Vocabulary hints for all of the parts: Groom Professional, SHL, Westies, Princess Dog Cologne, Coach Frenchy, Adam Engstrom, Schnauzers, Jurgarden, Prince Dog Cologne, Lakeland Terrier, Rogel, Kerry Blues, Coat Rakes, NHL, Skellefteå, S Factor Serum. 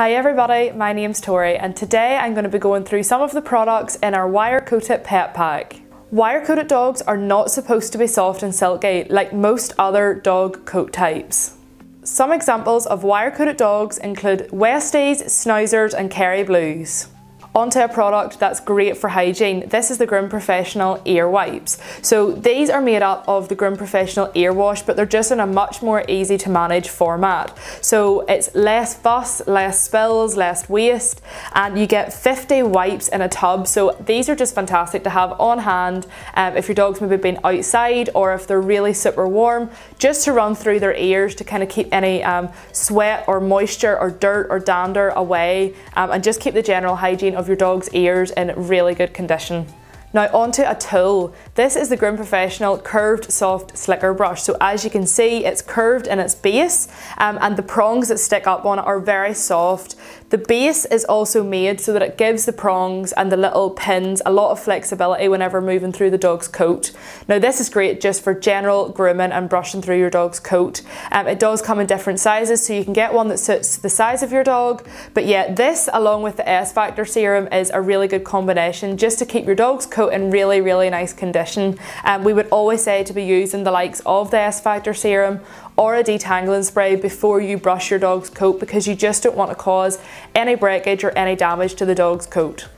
Hi everybody, my name's Tori and today I'm going to be going through some of the products in our Wire Coated Pet Pack. Wire coated dogs are not supposed to be soft and silky like most other dog coat types. Some examples of wire coated dogs include Westies, Schnauzers and Kerry Blues. Onto a product that's great for hygiene. This is the Groom Professional Ear Wipes. So these are made up of the Groom Professional Ear Wash, but they're just in a much more easy to manage format. So it's less fuss, less spills, less waste, and you get 50 wipes in a tub. So these are just fantastic to have on hand if your dog's maybe been outside or if they're really super warm, just to run through their ears to kind of keep any sweat or moisture or dirt or dander away and just keep the general hygiene of your dog's ears in really good condition. Now onto a tool. This is the Groom Professional Curved Soft Slicker Brush. So as you can see, it's curved in its base and the prongs that stick up on it are very soft. The base is also made so that it gives the prongs and the little pins a lot of flexibility whenever moving through the dog's coat. Now this is great just for general grooming and brushing through your dog's coat. It does come in different sizes, so you can get one that suits the size of your dog. But yeah, this along with the S Factor Serum is a really good combination just to keep your dog's coat in really nice condition. We would always say to be using the likes of the S Factor Serum or a detangling spray before you brush your dog's coat, because you just don't want to cause any breakage or any damage to the dog's coat.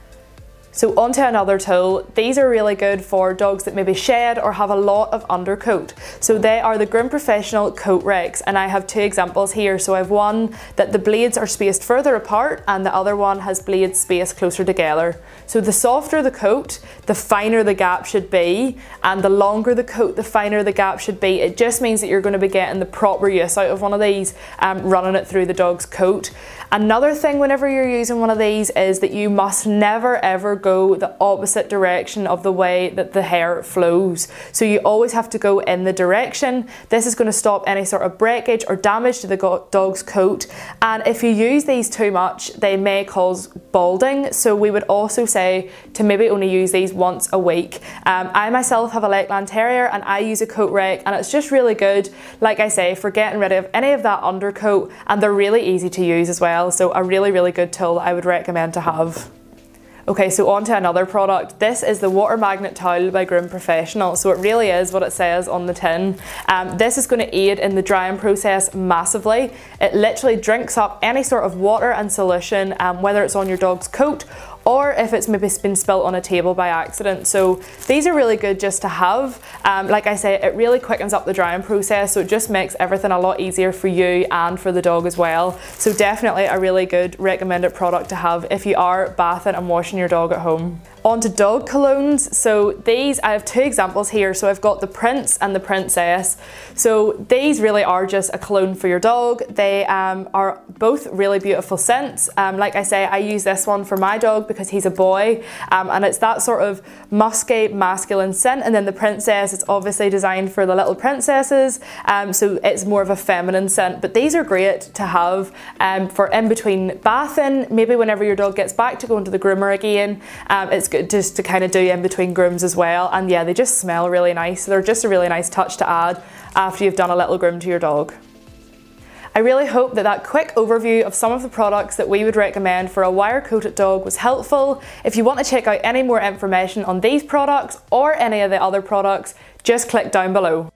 So onto another tool. These are really good for dogs that maybe shed or have a lot of undercoat. So they are the Groom Professional Coat Rakes, and I have two examples here. So I have one that the blades are spaced further apart and the other one has blades spaced closer together. So the softer the coat, the finer the gap should be, and the longer the coat, the finer the gap should be. It just means that you're going to be getting the proper use out of one of these, running it through the dog's coat. Another thing whenever you're using one of these is that you must never ever go the opposite direction of the way that the hair flows. So you always have to go in the direction. This is going to stop any sort of breakage or damage to the dog's coat. And if you use these too much, they may cause balding. So we would also say to maybe only use these once a week. I myself have a Lakeland Terrier and I use a coat rake, and it's just really good, like I say, for getting rid of any of that undercoat, and they're really easy to use as well. So a really good tool I would recommend to have. Okay, so on to another product. This is the Water Magnet Towel by Groom Professional. So it really is what it says on the tin. This is going to aid in the drying process massively. It literally drinks up any sort of water and solution, whether it's on your dog's coat or if it's maybe been spilt on a table by accident. So these are really good just to have. Like I say, it really quickens up the drying process, so it just makes everything a lot easier for you and for the dog as well. So definitely a really good recommended product to have if you are bathing and washing your dog at home. On to dog colognes. So these, I have two examples here. So I've got the Prince and the Princess. So these really are just a cologne for your dog. They are both really beautiful scents. Like I say, I use this one for my dog because he's a boy, and it's that sort of musky masculine scent. And then the Princess is obviously designed for the little princesses, so it's more of a feminine scent. But these are great to have for in between bathing, maybe whenever your dog gets back to going to the groomer again. It's good just to kind of do in between grooms as well, and yeah, they just smell really nice. So they're just a really nice touch to add after you've done a little groom to your dog. I really hope that that quick overview of some of the products that we would recommend for a wire coated dog was helpful. If you want to check out any more information on these products or any of the other products, just click down below.